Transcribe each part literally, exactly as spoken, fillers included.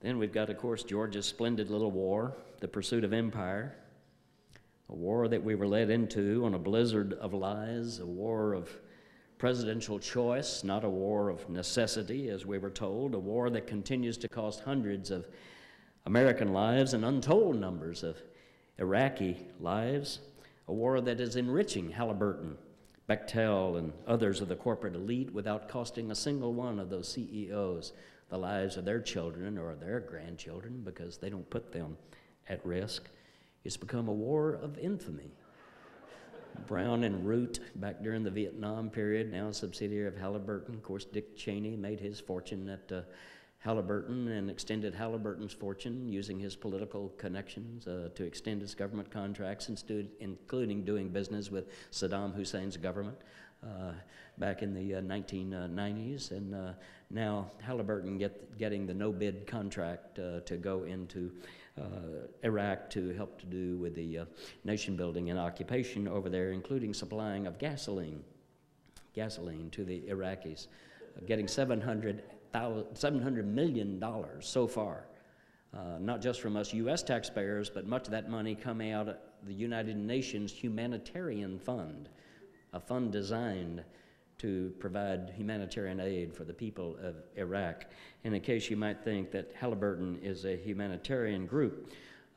Then we've got, of course, Georgia's splendid little war, the pursuit of empire, a war that we were led into on a blizzard of lies, a war of presidential choice, not a war of necessity, as we were told, a war that continues to cost hundreds of American lives and untold numbers of Iraqi lives, a war that is enriching Halliburton, Bechtel, and others of the corporate elite without costing a single one of those C E Os the lives of their children or their grandchildren, because they don't put them at risk. It's become a war of infamy. Brown and Root, back during the Vietnam period, now a subsidiary of Halliburton. Of course, Dick Cheney made his fortune at uh, Halliburton and extended Halliburton's fortune using his political connections uh, to extend his government contracts, including doing business with Saddam Hussein's government uh, back in the uh, nineteen nineties. And uh, now Halliburton get, getting the no-bid contract uh, to go into Uh, Iraq to help to do with the uh, nation building and occupation over there, including supplying of gasoline, gasoline to the Iraqis, uh, getting seven hundred million dollars so far, uh, not just from us U S taxpayers, but much of that money coming out of the United Nations Humanitarian Fund, a fund designed to provide humanitarian aid for the people of Iraq. And in case you might think that Halliburton is a humanitarian group,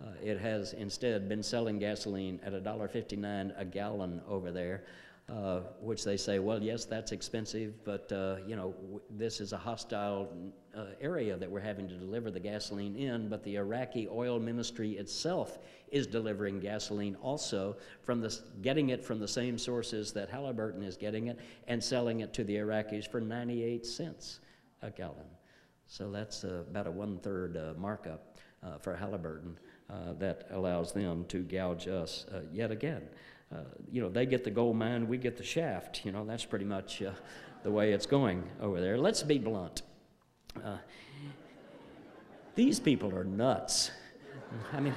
uh, it has instead been selling gasoline at a dollar fifty-nine a gallon over there, uh, which they say, well, yes, that's expensive, but uh, you know, w this is a hostile uh, area that we're having to deliver the gasoline in, but the Iraqi oil ministry itself is delivering gasoline also, from this, getting it from the same sources that Halliburton is getting it and selling it to the Iraqis for ninety-eight cents a gallon. So that's uh, about a one-third uh, markup uh, for Halliburton uh, that allows them to gouge us uh, yet again. Uh, you know, they get the gold mine, we get the shaft. You know, that's pretty much uh, the way it's going over there. Let's be blunt. Uh, these people are nuts. I mean,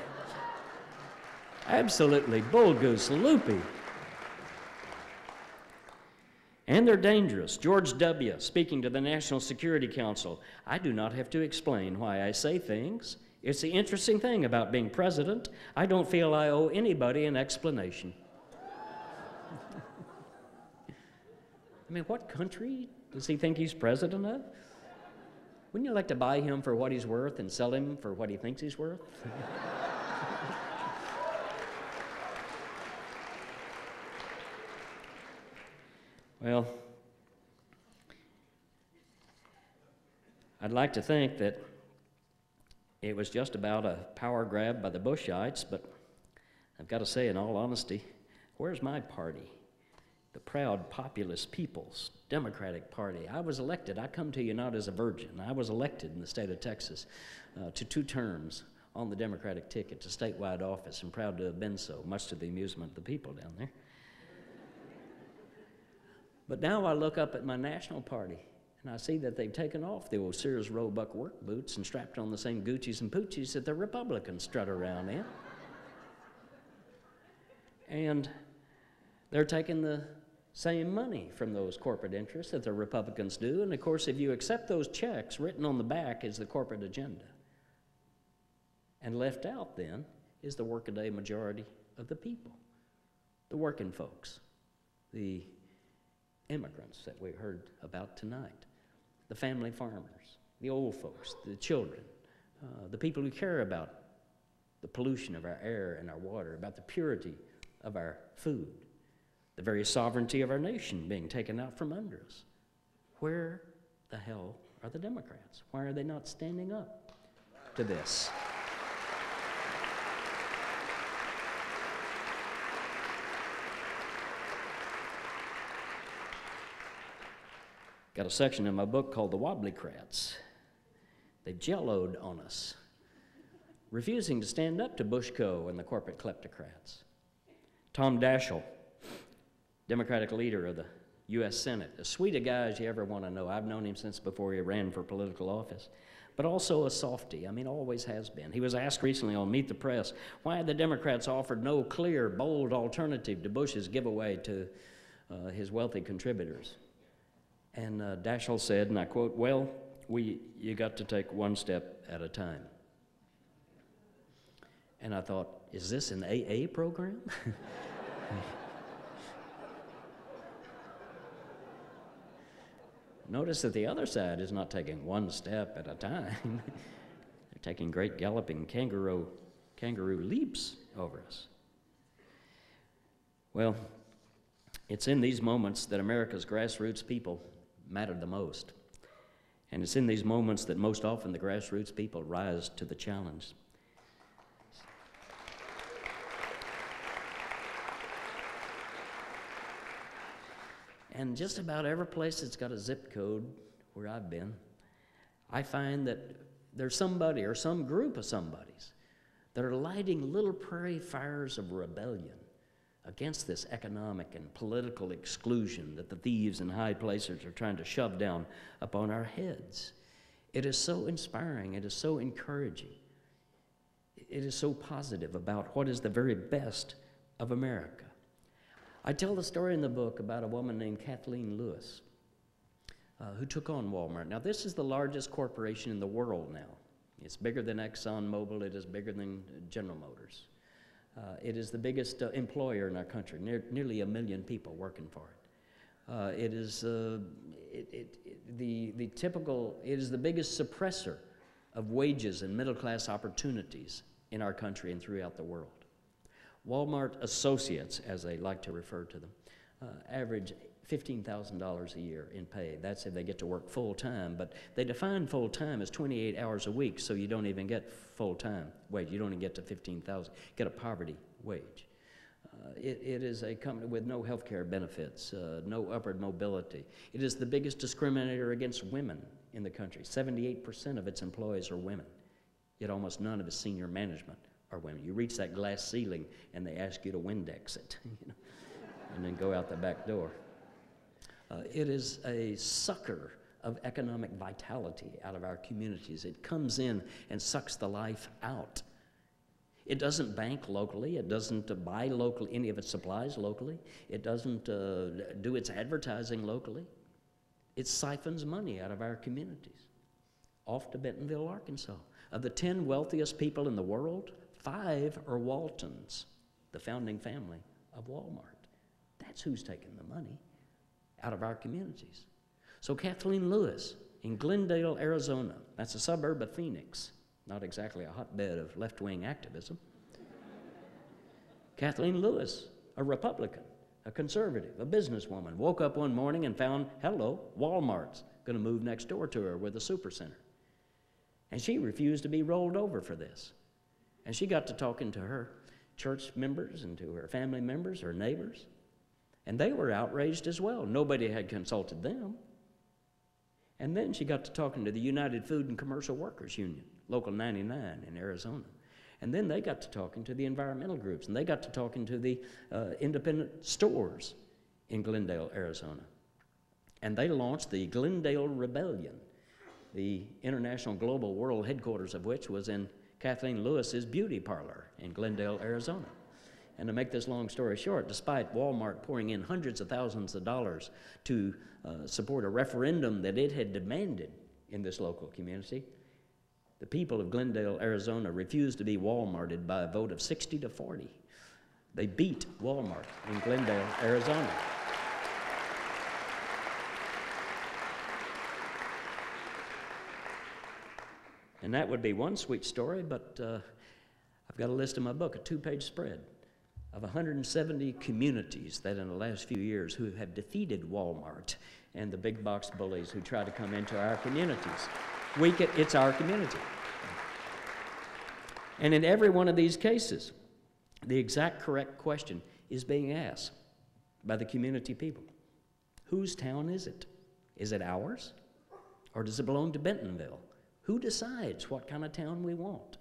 absolutely bull goose loopy. And they're dangerous. George W., speaking to the National Security Council, "I do not have to explain why I say things. It's the interesting thing about being president. I don't feel I owe anybody an explanation." I mean, what country does he think he's president of? Wouldn't you like to buy him for what he's worth and sell him for what he thinks he's worth? Well, I'd like to think that it was just about a power grab by the Bushites, but I've got to say, in all honesty, where's my party? The proud populist people's Democratic Party. I was elected. I come to you not as a virgin. I was elected in the state of Texas uh, to two terms on the Democratic ticket to statewide office, and proud to have been so, much to the amusement of the people down there. But now I look up at my national party, and I see that they've taken off the old Sears Roebuck work boots and strapped on the same Gucci's and Pucci's that the Republicans strut around in. And they're taking the same money from those corporate interests that the Republicans do. And of course, if you accept those checks, written on the back is the corporate agenda. And left out then is the workaday majority of the people, the working folks, the immigrants that we heard about tonight, the family farmers, the old folks, the children, uh, the people who care about the pollution of our air and our water, about the purity of our food, the very sovereignty of our nation being taken out from under us. Where the hell are the Democrats? Why are they not standing up to this? Got a section in my book called The Wobblycrats. They jelloed on us, refusing to stand up to Bush Co. and the corporate kleptocrats. Tom Daschle, Democratic leader of the U S Senate, as sweet a guy as you ever want to know. I've known him since before he ran for political office, but also a softie. I mean, always has been. He was asked recently on Meet the Press why the Democrats offered no clear, bold alternative to Bush's giveaway to uh, his wealthy contributors. And uh, Daschle said, and I quote, "Well, we, you got to take one step at a time. And I thought, is this an A A program? Notice that the other side is not taking one step at a time. They're taking great galloping kangaroo, kangaroo leaps over us. Well, it's in these moments that America's grassroots people matter the most. And it's in these moments that most often the grassroots people rise to the challenge. And just about every place that's got a zip code where I've been, I find that there's somebody or some group of somebodies that are lighting little prairie fires of rebellion against this economic and political exclusion that the thieves and high placers are trying to shove down upon our heads. It is so inspiring, it is so encouraging, it is so positive about what is the very best of America. I tell the story in the book about a woman named Kathleen Lewis, uh, who took on Walmart. Now, this is the largest corporation in the world now. It's bigger than ExxonMobil, it is bigger than General Motors. Uh, it is the biggest uh, employer in our country, near, nearly a million people working for it. Uh, it is uh, it, it, it, the, the typical, it is the biggest suppressor of wages and middle class opportunities in our country and throughout the world. Walmart associates, as they like to refer to them, uh, average fifteen thousand dollars a year in pay. That's if they get to work full time, but they define full time as twenty-eight hours a week, so you don't even get full time wage. You don't even get to fifteen thousand, get a poverty wage. Uh, it, it is a company with no health care benefits, uh, no upward mobility. It is the biggest discriminator against women in the country. seventy-eight percent of its employees are women, yet almost none of its senior management are women. You reach that glass ceiling and they ask you to Windex it, you know, and then go out the back door. Uh, it is a sucker of economic vitality out of our communities. It comes in and sucks the life out. It doesn't bank locally. It doesn't uh, buy local, any of its supplies locally. It doesn't uh, do its advertising locally. It siphons money out of our communities. Off to Bentonville, Arkansas. Of the ten wealthiest people in the world, five are Waltons, the founding family of Walmart. That's who's taking the money out of our communities. So Kathleen Lewis in Glendale, Arizona, that's a suburb of Phoenix, not exactly a hotbed of left-wing activism. Kathleen Lewis, a Republican, a conservative, a businesswoman, woke up one morning and found, hello, Walmart's gonna move next door to her with a supercenter. And she refused to be rolled over for this. And she got to talking to her church members and to her family members, her neighbors, and they were outraged as well. Nobody had consulted them. And then she got to talking to the United Food and Commercial Workers Union, Local ninety-nine in Arizona. And then they got to talking to the environmental groups, and they got to talking to the uh, independent stores in Glendale, Arizona. And they launched the Glendale Rebellion, the international global world headquarters of which was in Kathleen Lewis's beauty parlor in Glendale, Arizona. And to make this long story short, despite Walmart pouring in hundreds of thousands of dollars to uh, support a referendum that it had demanded in this local community, the people of Glendale, Arizona refused to be Walmarted by a vote of sixty to forty. They beat Walmart in Glendale, Arizona. And that would be one sweet story, but uh, I've got a list in my book, a two-page spread of one hundred seventy communities that in the last few years who have defeated Walmart and the big box bullies who try to come into our communities. We get, it's our community. And in every one of these cases, the exact correct question is being asked by the community people. Whose town is it? Is it ours? Or does it belong to Bentonville? Who decides what kind of town we want?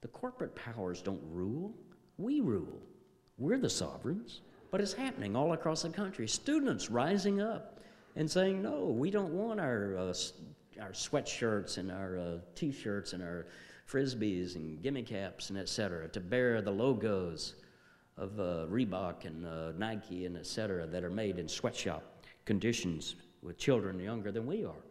The corporate powers don't rule. We rule. We're the sovereigns, but it's happening all across the country. Students rising up and saying, no, we don't want our, uh, our sweatshirts and our uh, t-shirts and our frisbees and gimme caps and et cetera to bear the logos of uh, Reebok and uh, Nike and et cetera that are made in sweatshop conditions with children younger than we are.